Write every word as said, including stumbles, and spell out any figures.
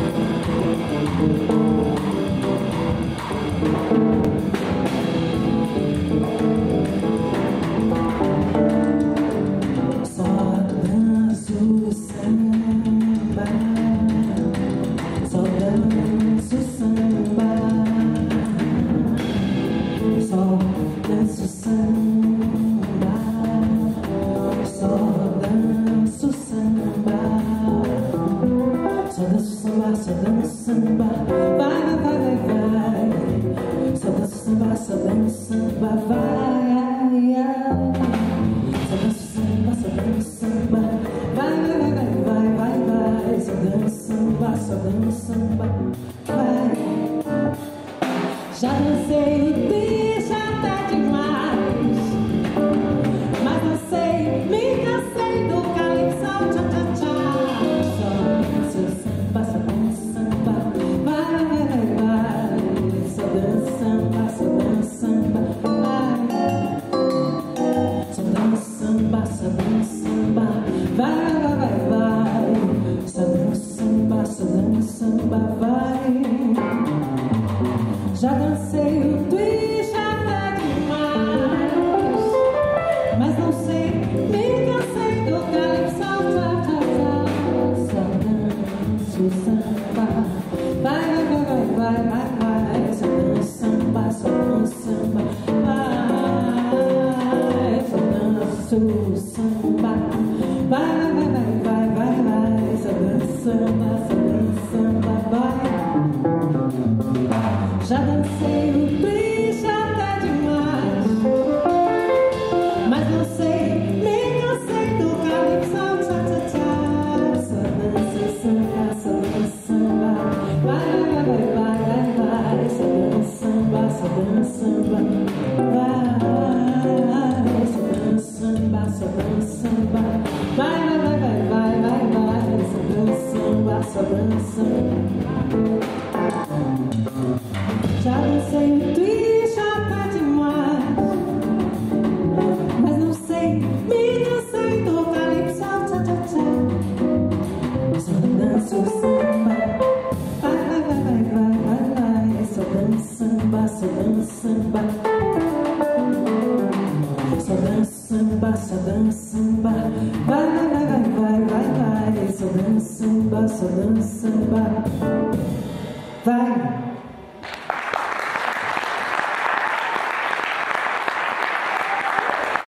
So danço samba, vai, vai, vai. So danço samba, so danço samba, vai. So danço samba, so danço samba, vai, vai, vai, vai, vai. So danço samba, so danço samba, vai. Já dancei o bicho até demais, mas não sei, me cansei do calypso, tchau, tchau, tchau. So danço samba, so danço já dancei o twist até demais, mas não sei, me cansei do calypso. Só danço samba, vai, vai, vai, vai, vai. Só danço samba, só danço samba, vai. Só danço samba, vai, vai, vai, vai, vai. Só danço samba, só danço samba, vai. Já dancei o bicho até demais, mas não sei, me cansei do calypso, tchá, tchá, tchá. Só danço samba, só danço samba, vai, vai, vai, vai. Só danço samba, só danço samba, vai. Só danço samba, só danço samba, vai, vai, vai, vai, vai, vai. Só danço samba, só danço samba. Já dancei o twist até demais, mas não sei, me cansei do calypso, tchá, tchá, tchá. Só danço samba, vai, vai, vai, vai, vai, vai. Só danço samba, só danço samba. Só danço samba, só danço samba, vai, vai, vai, vai, vai. Só danço samba, só danço samba, vai.